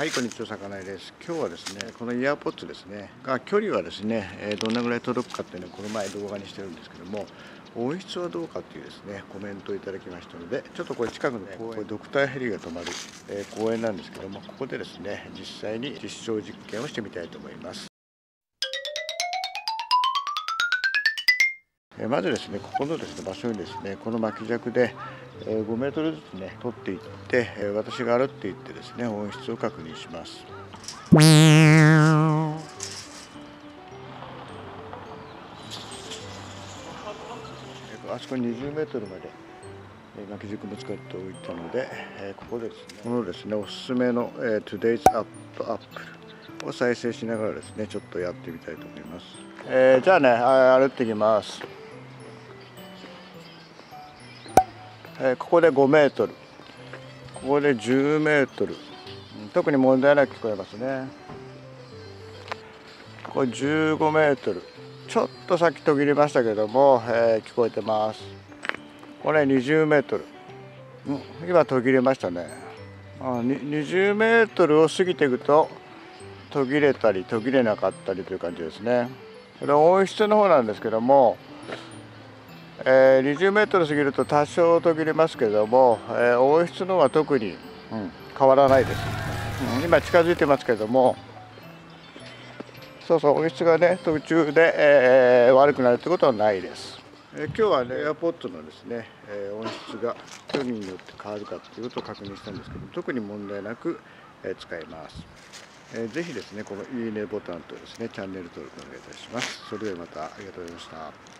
はい、こんにちは、さかないです。今日はですね、このイヤーポッツですね、が距離はですね、どんなぐらい届くかっていうのをこの前動画にしてるんですけども、音質はどうかっていうですね、コメントをいただきましたので、ちょっとこれ近くのね、こういうドクターヘリが止まる公園なんですけども、ここでですね、実際に実証実験をしてみたいと思います。まずですね、ここのですね場所にですね、この巻き尺で5メートルずつね取っていって、私が歩っていってですね、音質を確認します。あそこに20メートルまで巻き尺も使っておいたので、ここでですね、このですねおすすめの Today's Appleを再生しながらですね、ちょっとやってみたいと思います。じゃあね、歩ってきます。ここで5メートル、ここで10メートル、特に問題なく聞こえますね。ここ15メートル、ちょっとさっき途切れましたけども、聞こえてます。これ20メートル、今途切れましたね。20メートルを過ぎていくと途切れたり途切れなかったりという感じですね。これ音質の方なんですけども、20メートル過ぎると多少途切れますけども、音質のは特に、変わらないです。今近づいてますけども、そうそう、音質がね途中で、悪くなるってことはないです。今日はね AirPods のですね、音質が距離によって変わるかっていうことを確認したんですけど、特に問題なく、使えます。ぜひですね、このいいねボタンとですね、チャンネル登録お願いいたします。それではまた、ありがとうございました。